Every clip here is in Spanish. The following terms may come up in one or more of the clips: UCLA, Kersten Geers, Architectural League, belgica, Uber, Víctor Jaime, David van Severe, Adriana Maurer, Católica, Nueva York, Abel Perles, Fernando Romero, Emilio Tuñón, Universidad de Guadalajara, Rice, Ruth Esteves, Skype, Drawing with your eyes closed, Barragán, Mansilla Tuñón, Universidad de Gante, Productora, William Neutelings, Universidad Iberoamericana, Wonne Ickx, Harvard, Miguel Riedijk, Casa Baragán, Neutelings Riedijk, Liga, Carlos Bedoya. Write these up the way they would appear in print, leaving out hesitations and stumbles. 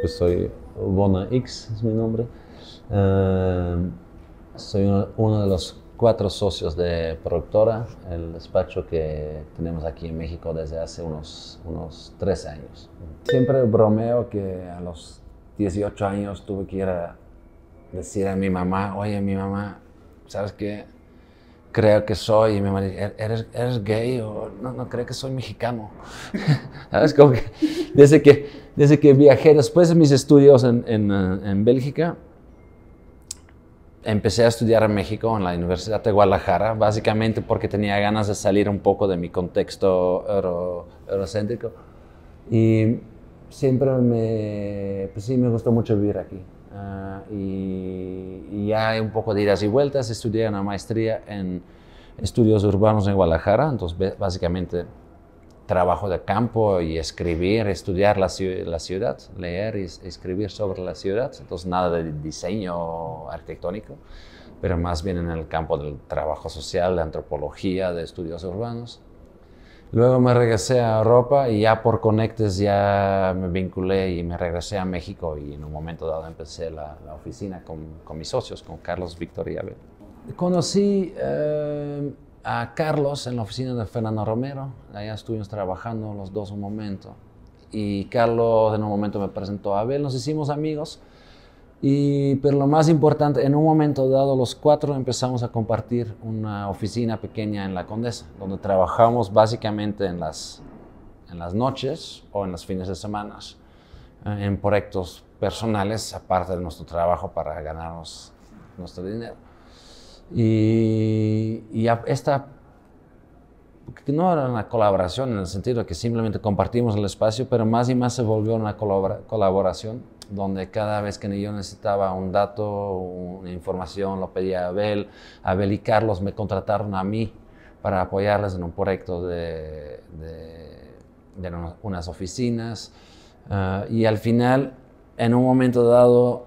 Pues soy Wonne Ickx, es mi nombre. Soy uno de los 4 socios de Productora, el despacho que tenemos aquí en México desde hace unos 13 años. Siempre bromeo que a los 18 años tuve que ir a decir a mi mamá, oye, mi mamá, ¿sabes qué? Creo que soy, y mi mamá dice, ¿eres gay? O no creo que soy mexicano. ¿Sabes? Como que desde que viajé después de mis estudios en Bélgica, empecé a estudiar en México, en la Universidad de Guadalajara, básicamente porque tenía ganas de salir un poco de mi contexto eurocéntrico. Y siempre me gustó mucho vivir aquí. Y ya hay un poco de idas y vueltas. Estudié una maestría en estudios urbanos en Guadalajara, entonces básicamente trabajo de campo y escribir, estudiar la ciudad, leer y escribir sobre la ciudad, entonces nada de diseño arquitectónico, pero más bien en el campo del trabajo social, de antropología, de estudios urbanos. Luego me regresé a Europa y ya por conectes ya me vinculé y me regresé a México, y en un momento dado empecé la oficina con mis socios, con Carlos, Víctor y Abel. Conocí a Carlos en la oficina de Fernando Romero, allá estuvimos trabajando los dos un momento, y Carlos en un momento me presentó a Abel, nos hicimos amigos. Pero lo más importante, en un momento dado los 4 empezamos a compartir una oficina pequeña en La Condesa, donde trabajamos básicamente en las noches o en los fines de semana en proyectos personales, aparte de nuestro trabajo para ganarnos nuestro dinero. Y esta no era una colaboración en el sentido que simplemente compartimos el espacio, pero más y más se volvió una colaboración, donde cada vez que yo necesitaba un dato, una información, lo pedía a Abel. Abel y Carlos me contrataron a mí para apoyarles en un proyecto de unas oficinas. Y al final, en un momento dado,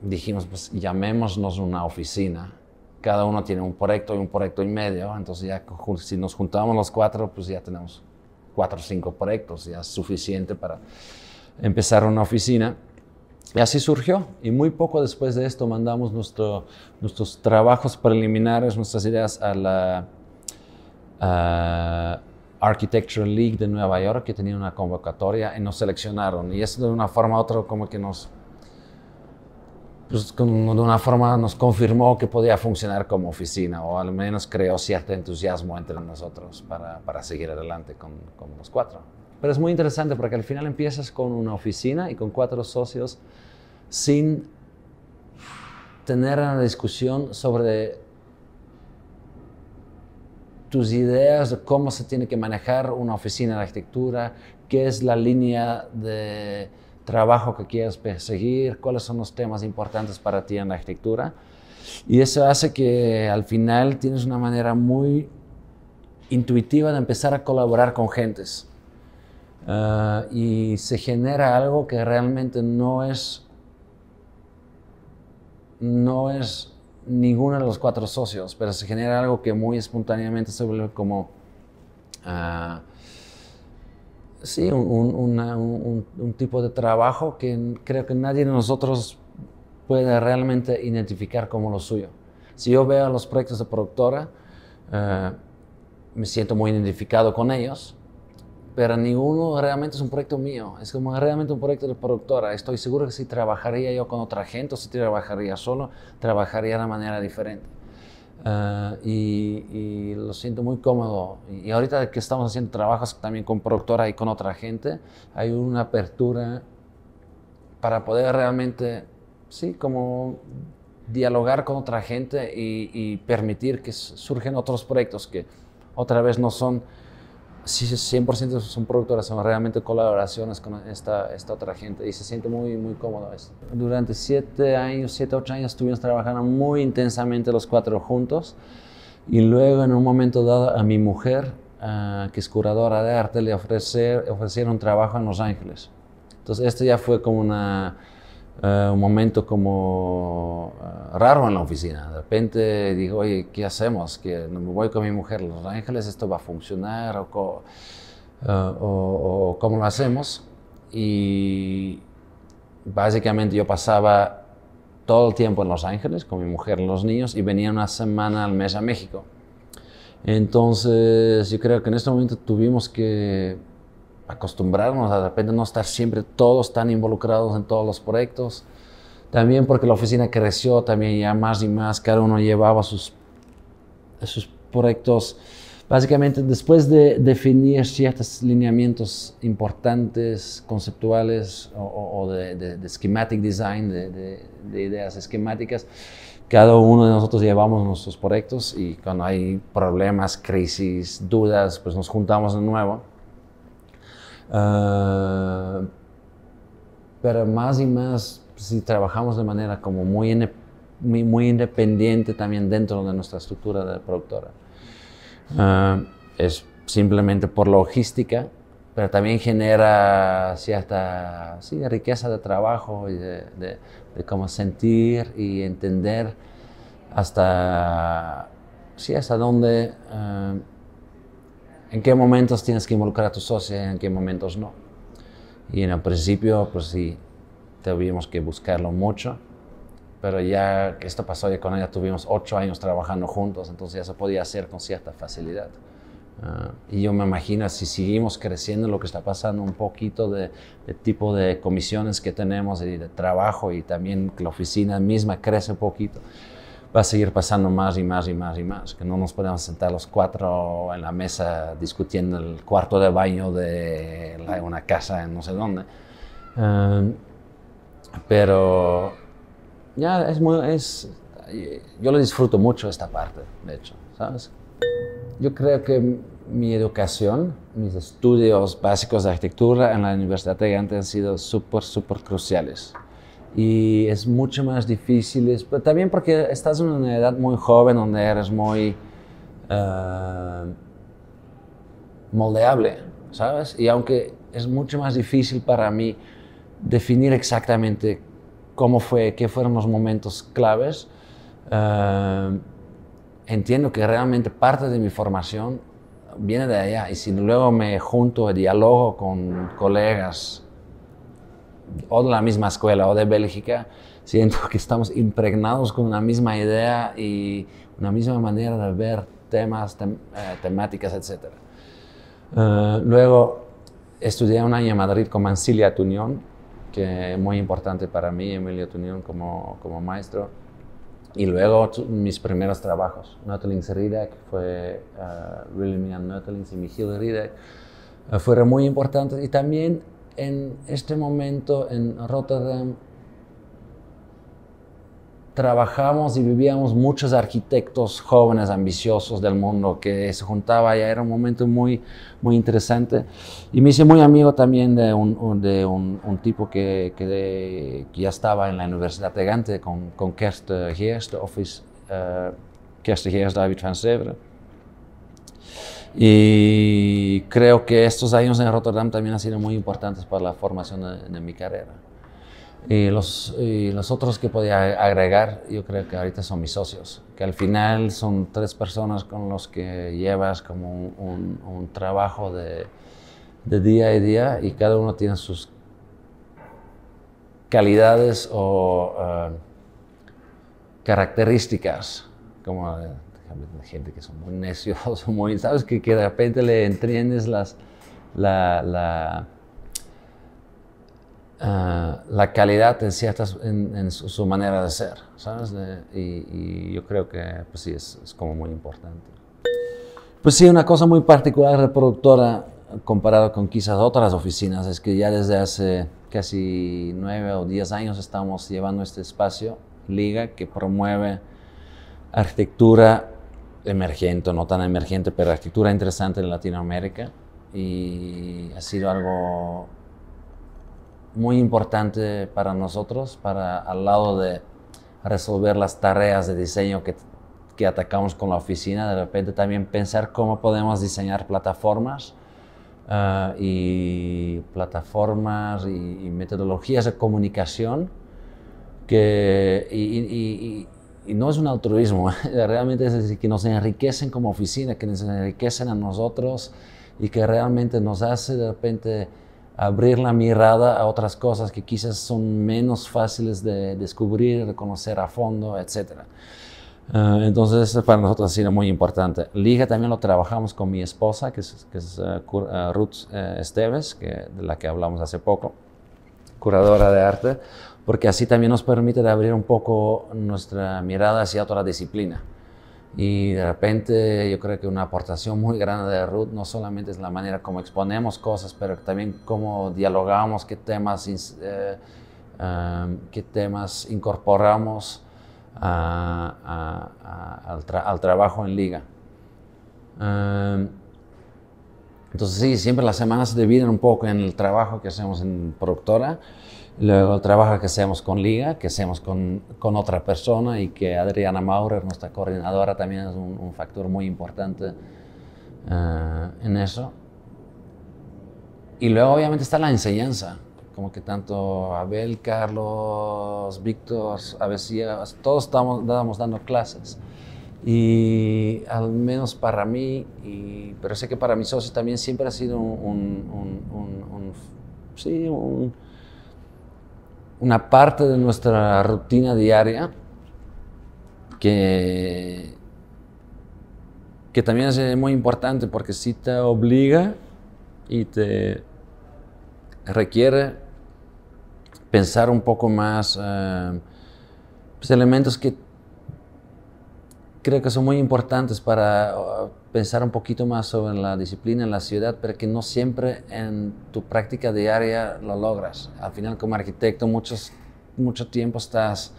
dijimos, pues llamémonos una oficina. Cada uno tiene un proyecto y medio. Entonces ya si nos juntamos los 4, pues ya tenemos 4 o 5 proyectos, ya es suficiente para empezar una oficina. Y así surgió, y muy poco después de esto mandamos nuestros trabajos preliminares, nuestras ideas a la Architectural League de Nueva York, que tenía una convocatoria y nos seleccionaron. Y eso de una forma u otra como que nos confirmó que podía funcionar como oficina, o al menos creó cierto entusiasmo entre nosotros para seguir adelante con los 4. Pero es muy interesante porque al final empiezas con una oficina y con 4 socios sin tener una discusión sobre tus ideas de cómo se tiene que manejar una oficina de arquitectura, qué es la línea de trabajo que quieres perseguir, cuáles son los temas importantes para ti en la arquitectura. Y eso hace que al final tienes una manera muy intuitiva de empezar a colaborar con gentes. Y se genera algo que realmente no es ninguno de los 4 socios, pero se genera algo que muy espontáneamente se vuelve como un tipo de trabajo que creo que nadie de nosotros puede realmente identificar como lo suyo. Si yo veo los proyectos de Productora, me siento muy identificado con ellos, pero ninguno realmente es un proyecto mío, es como realmente un proyecto de Productora. Estoy seguro que si trabajaría yo con otra gente o si trabajaría solo, trabajaría de manera diferente. Y lo siento muy cómodo. Y ahorita que estamos haciendo trabajos también con Productora y con otra gente, hay una apertura para poder realmente, sí, como dialogar con otra gente y permitir que surgen otros proyectos que otra vez no son 100% son Productoras, son realmente colaboraciones con esta otra gente, y se siente muy, muy cómodo eso. Durante 7, 8 años estuvimos trabajando muy intensamente los 4 juntos, y luego en un momento dado a mi mujer, que es curadora de arte, le ofrecieron un trabajo en Los Ángeles. Entonces esto ya fue como un momento como raro en la oficina. De repente digo, oye, ¿qué hacemos? Que me voy con mi mujer a Los Ángeles, ¿esto va a funcionar? ¿O cómo lo hacemos? Y básicamente yo pasaba todo el tiempo en Los Ángeles con mi mujer y los niños y venía una semana al mes a México. Entonces yo creo que en este momento tuvimos que acostumbrarnos a de repente no estar siempre todos tan involucrados en todos los proyectos. También porque la oficina creció también ya más y más, cada uno llevaba sus proyectos. Básicamente después de definir ciertos lineamientos importantes, conceptuales o de schematic design, de ideas esquemáticas, cada uno de nosotros llevamos nuestros proyectos y cuando hay problemas, crisis, dudas, pues nos juntamos de nuevo. Pero más y más, si trabajamos de manera como muy independiente también dentro de nuestra estructura de productora. Es simplemente por logística, pero también genera cierta riqueza de trabajo y de cómo sentir y entender hasta dónde, en qué momentos tienes que involucrar a tu socio y en qué momentos no. Y en el principio, pues sí, tuvimos que buscarlo mucho. Pero ya que esto pasó, ya con ella tuvimos 8 años trabajando juntos, entonces ya se podía hacer con cierta facilidad. Y yo me imagino, si seguimos creciendo, lo que está pasando un poquito de tipo de comisiones que tenemos y de trabajo, y también que la oficina misma crece un poquito, va a seguir pasando más y más y más y más. Que no nos podemos sentar los 4 en la mesa discutiendo el cuarto de baño de una casa en no sé dónde. Pero... ya, yo lo disfruto mucho esta parte, de hecho, ¿sabes? Yo creo que mi educación, mis estudios básicos de arquitectura en la Universidad de Gante han sido súper cruciales. Y es mucho más difícil, pero también porque estás en una edad muy joven donde eres muy moldeable, ¿sabes? Y aunque es mucho más difícil para mí definir exactamente cómo fue, qué fueron los momentos claves, entiendo que realmente parte de mi formación viene de allá. Y si luego me junto y dialogo con colegas o de la misma escuela o de Bélgica, siento que estamos impregnados con una misma idea y una misma manera de ver temas, temáticas, etc. Luego estudié un año en Madrid con Mansilla Tuñón, que es muy importante para mí, Emilio Tuñón como maestro. Y luego mis primeros trabajos. Neutelings Riedijk, fue William Neutelings y Miguel Riedijk, fueron muy importantes. Y también en este momento en Rotterdam trabajamos y vivíamos muchos arquitectos jóvenes, ambiciosos del mundo que se juntaba, y era un momento muy interesante. Y me hice muy amigo también de un tipo que ya estaba en la Universidad de Gante, con Kersten Geers, David van Severe. Y creo que estos años en Rotterdam también han sido muy importantes para la formación de mi carrera. Y los otros que podía agregar, yo creo que ahorita son mis socios, que al final son 3 personas con los que llevas como un trabajo de día a día, y cada uno tiene sus calidades o características, como gente que son muy necios, ¿sabes? Que de repente le entiendes la calidad en ciertas en su manera de ser, ¿sabes? Y yo creo que pues sí, es como muy importante. Pues sí, una cosa muy particular de Productora comparado con quizás otras oficinas es que ya desde hace casi 9 o 10 años estamos llevando este espacio Liga, que promueve arquitectura emergente, no tan emergente, pero arquitectura interesante en Latinoamérica, y ha sido algo muy importante para nosotros, al lado de resolver las tareas de diseño que atacamos con la oficina, de repente también pensar cómo podemos diseñar plataformas y metodologías de comunicación y no es un altruismo, realmente es decir, que nos enriquecen como oficina, que nos enriquecen a nosotros y que realmente nos hace de repente abrir la mirada a otras cosas que quizás son menos fáciles de descubrir, de conocer a fondo, etc. Entonces, para nosotros ha sido muy importante. Liga también lo trabajamos con mi esposa, que es Ruth Esteves, de la que hablamos hace poco, curadora de arte, porque así también nos permite de abrir un poco nuestra mirada hacia otra disciplina. Y de repente yo creo que una aportación muy grande de Ruth no solamente es la manera como exponemos cosas, pero también cómo dialogamos, qué temas incorporamos al trabajo en Liga. Entonces sí, siempre las semanas se dividen un poco en el trabajo que hacemos en Productora, luego el trabajo que hacemos con Liga, que hacemos con otra persona, y que Adriana Maurer, nuestra coordinadora, también es un factor muy importante en eso. Y luego obviamente está la enseñanza, como que tanto Abel, Carlos, Víctor, a veces todos estábamos dando clases. Y al menos para mí, pero sé que para mis socios también siempre ha sido una parte de nuestra rutina diaria que también es muy importante, porque sí te obliga y te requiere pensar un poco más elementos que creo que son muy importantes para pensar un poquito más sobre la disciplina en la ciudad, pero que no siempre en tu práctica diaria lo logras. Al final, como arquitecto, mucho tiempo estás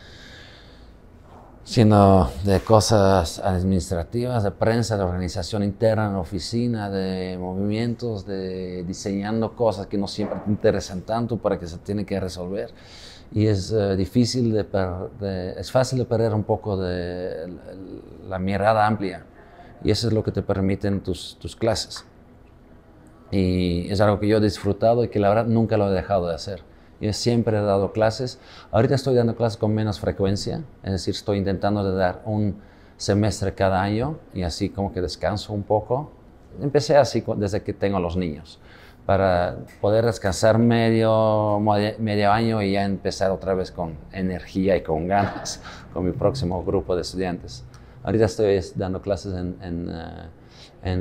siendo de cosas administrativas, de prensa, de organización interna en la oficina, de movimientos, de diseñando cosas que no siempre te interesan tanto para que se tienen que resolver. Y es fácil de perder un poco de la mirada amplia. Y eso es lo que te permiten tus clases. Y es algo que yo he disfrutado y que la verdad nunca lo he dejado de hacer. Yo siempre he dado clases. Ahorita estoy dando clases con menos frecuencia. Es decir, estoy intentando de dar un semestre cada año y así como que descanso un poco. Empecé así desde que tengo los niños, para poder descansar medio año y ya empezar otra vez con energía y con ganas con mi próximo grupo de estudiantes. Ahorita estoy dando clases en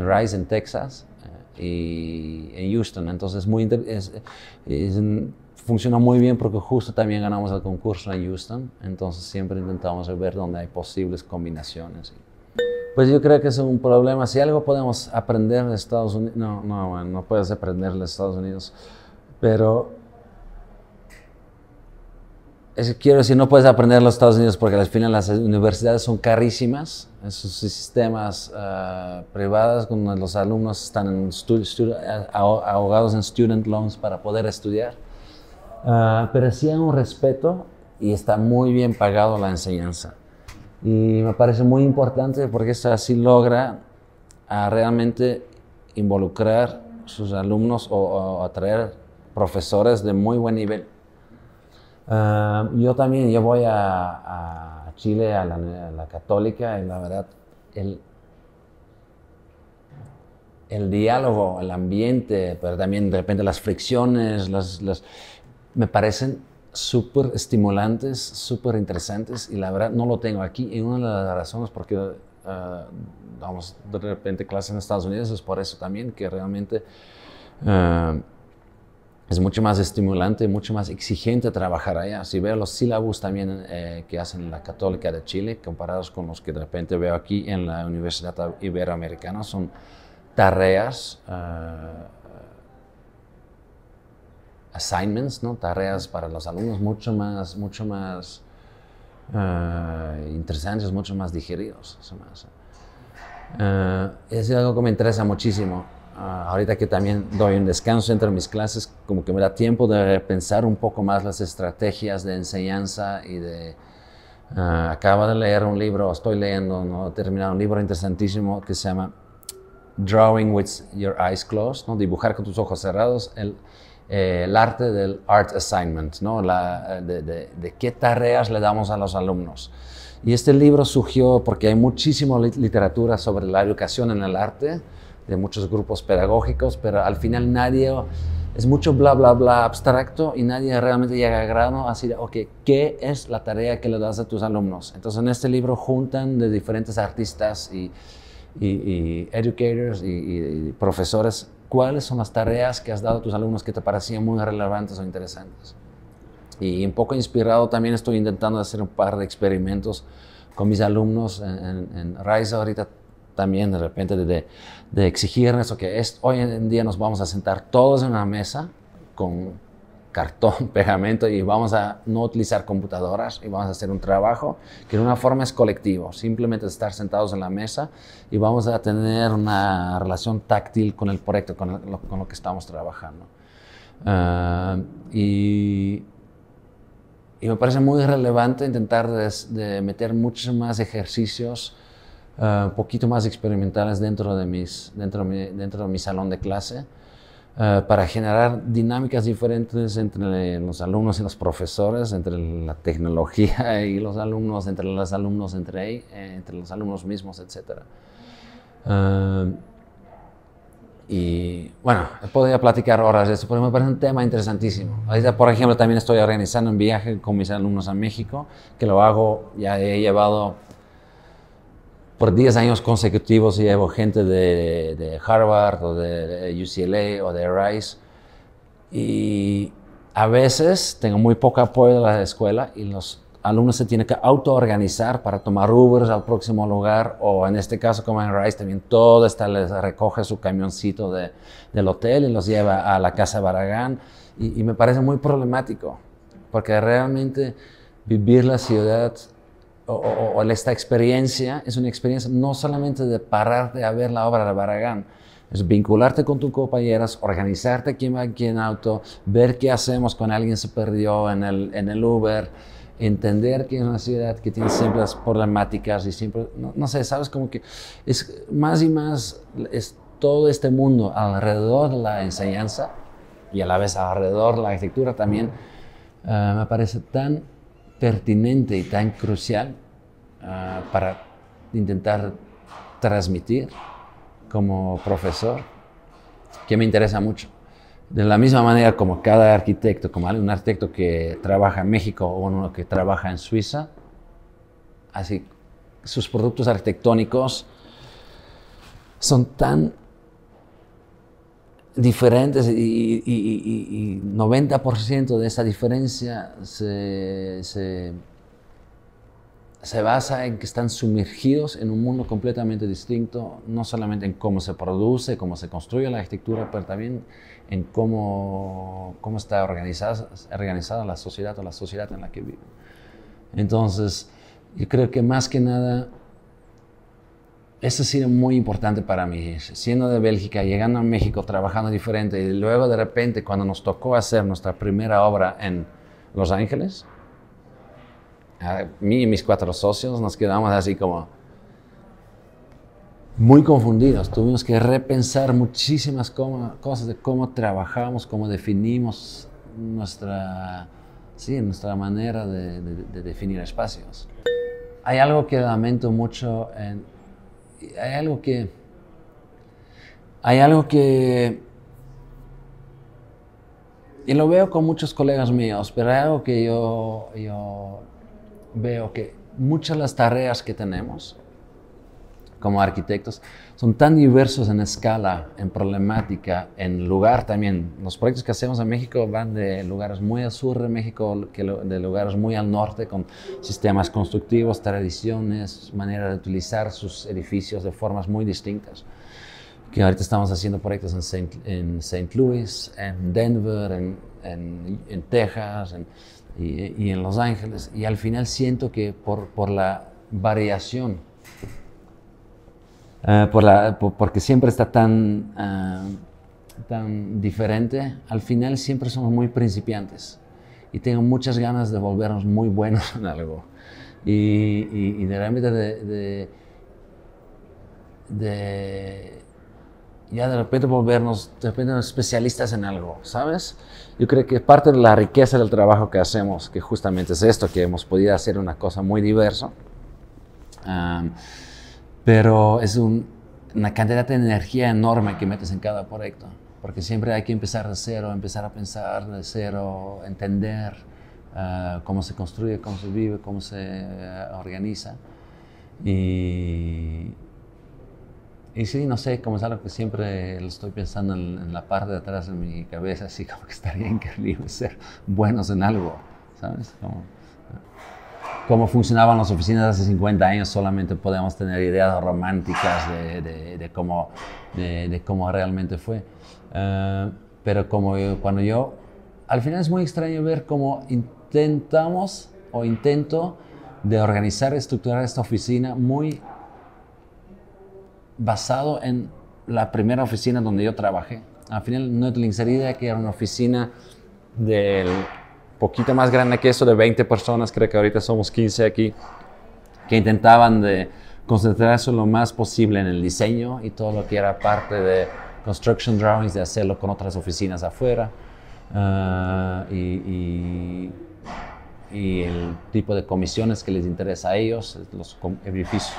Rice, en Texas, y en Houston. Entonces funciona muy bien porque justo también ganamos el concurso en Houston. Entonces siempre intentamos ver dónde hay posibles combinaciones. Pues yo creo que es un problema. Si algo podemos aprender de Estados Unidos, no puedes aprender de Estados Unidos, pero quiero decir, no puedes aprender de los Estados Unidos porque al final las universidades son carísimas, esos sistemas privados, donde los alumnos están ahogados en student loans para poder estudiar, pero sí hay un respeto y está muy bien pagado la enseñanza. Y me parece muy importante porque eso así logra realmente involucrar sus alumnos o atraer profesores de muy buen nivel. Yo voy a Chile, a la Católica, y la verdad el diálogo, el ambiente, pero también de repente las fricciones, me parecen súper estimulantes, súper interesantes, y la verdad no lo tengo aquí. Y una de las razones por qué damos de repente clases en Estados Unidos es por eso también, que realmente es mucho más estimulante, mucho más exigente trabajar allá. Si veo los sílabus también que hacen la Católica de Chile, comparados con los que de repente veo aquí en la Universidad Iberoamericana, son tareas, assignments, ¿no? Tareas para los alumnos mucho más interesantes, mucho más digeridos. Es algo que me interesa muchísimo. Ahorita que también doy un descanso entre mis clases, como que me da tiempo de pensar un poco más las estrategias de enseñanza y de... acabo de leer un libro, he terminado un libro interesantísimo que se llama Drawing with your eyes closed, ¿no? Dibujar con tus ojos cerrados. El arte del art assignment, ¿no? de qué tareas le damos a los alumnos. Y este libro surgió porque hay muchísima literatura sobre la educación en el arte, de muchos grupos pedagógicos, pero al final nadie, es mucho bla, bla, bla abstracto y nadie realmente llega a grano así de, ok, ¿qué es la tarea que le das a tus alumnos? Entonces en este libro juntan de diferentes artistas y educators y profesores, ¿cuáles son las tareas que has dado a tus alumnos que te parecían muy relevantes o interesantes? Y un poco inspirado también estoy intentando hacer un par de experimentos con mis alumnos en Rice ahorita también, de repente de exigirles, ok, hoy en día nos vamos a sentar todos en una mesa con cartón, pegamento y vamos a no utilizar computadoras y vamos a hacer un trabajo que de una forma es colectivo, simplemente estar sentados en la mesa y vamos a tener una relación táctil con el proyecto, con lo que estamos trabajando. Y me parece muy relevante intentar de meter muchos más ejercicios un poquito más experimentales dentro de mi salón de clase para generar dinámicas diferentes entre los alumnos y los profesores, entre la tecnología y los alumnos, entre los alumnos, entre los alumnos mismos, etc. Y bueno, podría platicar horas de eso, pero me parece un tema interesantísimo. Ahorita, por ejemplo, también estoy organizando un viaje con mis alumnos a México, que lo hago, ya he llevado por 10 años consecutivos, llevo gente de Harvard o de UCLA o de Rice. Y a veces tengo muy poco apoyo de la escuela y los alumnos se tienen que autoorganizar para tomar Ubers al próximo lugar, o en este caso como en Rice también todo está, les recoge su camioncito del hotel y los lleva a la Casa Baragán y me parece muy problemático porque realmente vivir la ciudad o esta experiencia es una experiencia no solamente de pararte a ver la obra de Barragán, es vincularte con tus compañeras, organizarte quién va aquí en auto, ver qué hacemos cuando alguien se perdió en el Uber, entender que es una ciudad que tiene siempre las problemáticas y siempre, no sé, sabes, como que es más y más es todo este mundo alrededor de la enseñanza y a la vez alrededor de la arquitectura también, me parece tan pertinente y tan crucial para intentar transmitir como profesor, que me interesa mucho. De la misma manera como cada arquitecto, como un arquitecto que trabaja en México o uno que trabaja en Suiza, así sus productos arquitectónicos son tan diferentes y 90% de esa diferencia se basa en que están sumergidos en un mundo completamente distinto, no solamente en cómo se produce, cómo se construye la arquitectura, pero también en cómo está organizada la sociedad o la sociedad en la que viven. Entonces, yo creo que más que nada, eso ha sido muy importante para mí, siendo de Bélgica, llegando a México, trabajando diferente, y luego de repente cuando nos tocó hacer nuestra primera obra en Los Ángeles, a mí y mis 4 socios nos quedamos así como muy confundidos, tuvimos que repensar muchísimas cosas de cómo trabajamos, cómo definimos nuestra manera de definir espacios. Hay algo que lamento mucho en... Hay algo que y lo veo con muchos colegas míos, pero hay algo que yo veo que muchas de las tareas que tenemos como arquitectos son tan diversos en escala, en problemática, en lugar también. Los proyectos que hacemos en México van de lugares muy al sur de México, de lugares muy al norte, con sistemas constructivos, tradiciones, maneras de utilizar sus edificios de formas muy distintas. Que ahorita estamos haciendo proyectos en St. Louis, en Denver, en Texas y en Los Ángeles. Y al final siento que por la variación, porque siempre está tan diferente, al final siempre somos muy principiantes y tengo muchas ganas de volvernos muy buenos en algo y de realmente ya de repente volvernos especialistas en algo, ¿sabes? Yo creo que parte de la riqueza del trabajo que hacemos, que justamente es esto, que hemos podido hacer una cosa muy diversa, pero una cantidad de energía enorme que metes en cada proyecto, porque siempre hay que empezar de cero, empezar a pensar de cero, entender cómo se construye, cómo se vive, cómo se organiza. Y sí, no sé, como es algo que siempre lo estoy pensando en la parte de atrás de mi cabeza, así como que estaría increíble ser buenos en algo, ¿sabes? Cómo funcionaban las oficinas hace 50 años, solamente podemos tener ideas románticas de cómo realmente fue. Pero como cuando yo... Al final es muy extraño ver cómo intentamos o intento de organizar, estructurar esta oficina muy basado en la primera oficina donde yo trabajé. Al final, Neutelings Riedijk, que era una oficina del poquito más grande que eso, de 20 personas, creo que ahorita somos 15 aquí, que intentaban de concentrarse lo más posible en el diseño y todo lo que era parte de construction drawings, de hacerlo con otras oficinas afuera. Y el tipo de comisiones que les interesa a ellos, los edificios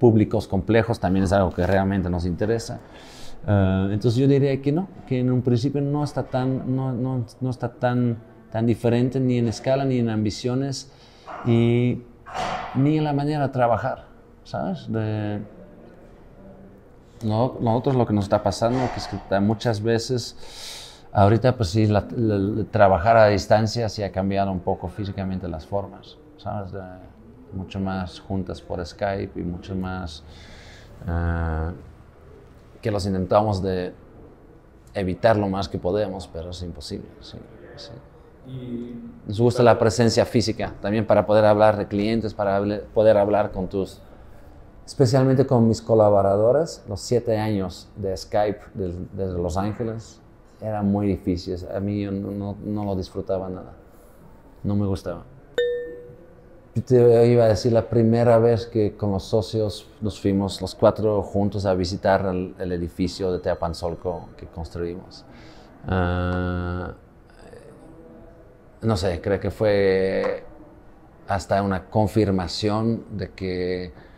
públicos complejos también es algo que realmente nos interesa. Entonces yo diría que no, que en un principio no está tan, no está tan diferente ni en escala, ni en ambiciones, y ni en la manera de trabajar, ¿sabes? Nosotros lo que nos está pasando es que muchas veces... Ahorita, pues sí, trabajar a distancia sí ha cambiado un poco físicamente las formas, ¿sabes? Mucho más juntas por Skype y mucho más que los intentamos de evitar lo más que podemos, pero es imposible, sí, sí. Nos gusta la presencia física también para poder hablar de clientes, para poder hablar con tus... Especialmente con mis colaboradores, los 7 años de Skype desde Los Ángeles, era muy difícil. A mí yo no lo disfrutaba nada. No me gustaba. Te iba a decir, la primera vez que con los socios nos fuimos los 4 juntos a visitar el edificio de Teapan Solco que construimos. No sé, creo que fue hasta una confirmación de que,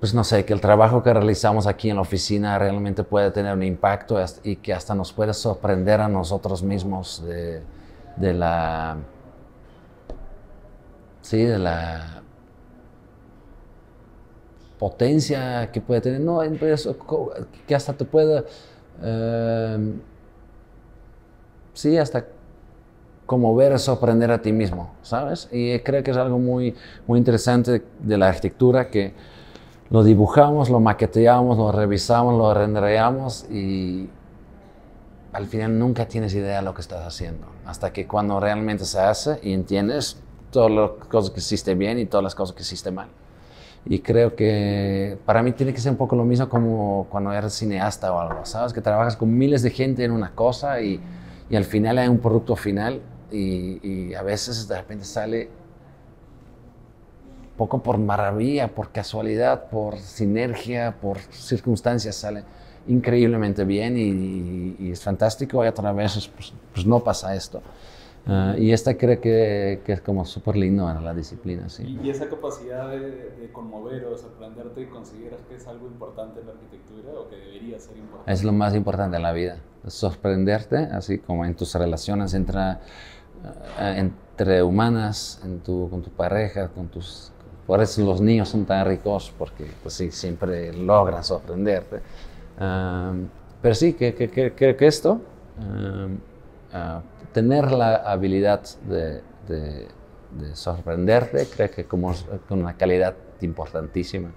pues no sé, que el trabajo que realizamos aquí en la oficina realmente puede tener un impacto y que hasta nos puede sorprender a nosotros mismos de la potencia que puede tener. No, eso, que hasta te puede, sí, hasta como ver es sorprender a ti mismo, ¿sabes? Y creo que es algo muy, muy interesante de la arquitectura, que lo dibujamos, lo maqueteamos, lo revisamos, lo rendereamos y al final nunca tienes idea de lo que estás haciendo. Hasta que cuando realmente se hace y entiendes todas las cosas que hiciste bien y todas las cosas que hiciste mal. Y creo que para mí tiene que ser un poco lo mismo como cuando eres cineasta o algo, ¿sabes? Que trabajas con miles de gente en una cosa y al final hay un producto final y a veces de repente sale... poco por maravilla, por casualidad, por sinergia, por circunstancias, sale increíblemente bien y es fantástico, y otra vez pues no pasa esto. Y esta creo que es como súper lindo en la disciplina. Sí. ¿Y esa capacidad de conmover o sorprenderte, consideras que es algo importante en la arquitectura o que debería ser importante? Es lo más importante en la vida, sorprenderte, así como en tus relaciones entre humanas, con tu pareja, con tus... Por eso los niños son tan ricos, porque pues sí, siempre logran sorprenderte. Pero sí, creo que esto, tener la habilidad de sorprenderte, creo que con una calidad importantísima.